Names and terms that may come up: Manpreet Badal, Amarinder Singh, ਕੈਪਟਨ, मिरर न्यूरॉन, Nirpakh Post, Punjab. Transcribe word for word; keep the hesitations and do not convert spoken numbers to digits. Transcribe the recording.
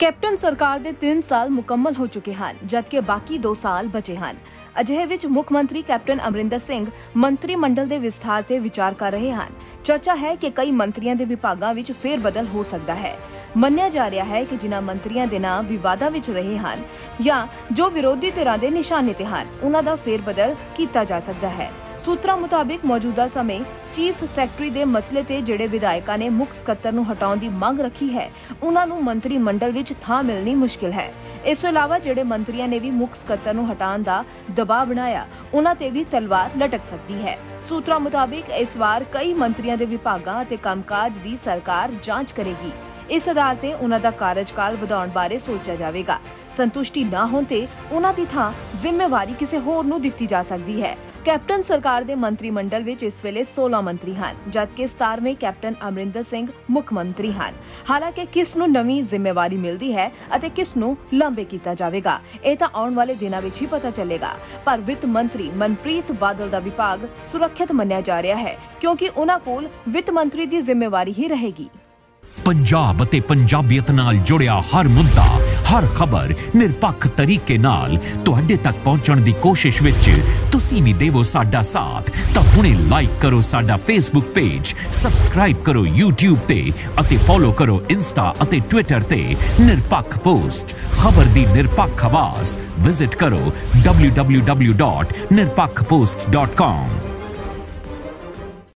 Captain सरकार दे तीन साल मुकम्मल हो चुके हैं जबकि बाकी दो साल बचे हैं। अजिहे विच मुख्यमंत्री कैप्टन अमरिंदर सिंह मंत्रीमंडल के विस्तार ते विचार कर रहे हैं। चर्चा है कि कई मंत्रियों के विभागों विच फेर बदल हो सकता है। मन्निया जा रहा है कि जिन्हां मंत्रियों के नाम विवादां विच रहे हैं या जो विरोधी धिरां दे निशाने ते हैं उन्हां दा फेर बदल किया जा सकता है। सूत्रों मुताबिक मौजूदा समय चीफ सैकटरी के मसले ते जिहड़े विधायकों ने मुख सकत्तर नूं हटाउण दी मांग रखी है उन्हां नूं मंत्रिमंडल विच थां मिलनी मुश्किल है। इस तों इलावा जिहड़े मंत्रियों ने भी मुख सकत्तर नूं हटाउण दा दबाव बनाया उन्हां ते भी तलवार लटक सकती है। सूत्रों मुताबिक इस वार कई मंत्रियों के विभागां ते कामकाज की सरकार जांच करेगी। इस आधार ते उन्हां दा कार्यकाल वधाउण बारे सोचा जावेगा। संतुष्टि ना होण ते उन्हां दी थां जिम्मेवारी किसी होर नूं दित्ती जा सकदी है। कैप्टन सरकार दे मंत्रिमंडल विच इस वेले सोलह मंत्री हैं जबकि सतारवें कैप्टन अमरिंदर सिंह मुख मंत्री हैं। हालांकि किस नूं नवीं जिम्मेवारी मिलदी है अते किस नूं लंबे कीता जावेगा इह तां आउण वाले दिनां विच ही पता चलेगा। पर वित्त मंत्री मनप्रीत बादल दा विभाग सुरक्षित मन्निया जा रहा है क्योंकि उन्हां कोल वित्त मंत्री दी जिम्मेवारी ही रहेगी। पंजाब अते पंजाबियत नाल जुड़िया हर मुद्दा हर खबर निरपक्ष तरीके नाल तुहाडे तक पहुंचण दी कोशिश विच तुसी वी देवो साडा साथ तां हुणे लाइक करो साडा फेसबुक पेज, सबसक्राइब करो यूट्यूब ते अते फॉलो करो इंस्टा अते ट्विटर ते निरपक्ष पोस्ट। खबर दी निरपक्ष आवाज विजिट करो W W W dot Nirpakh post dot com.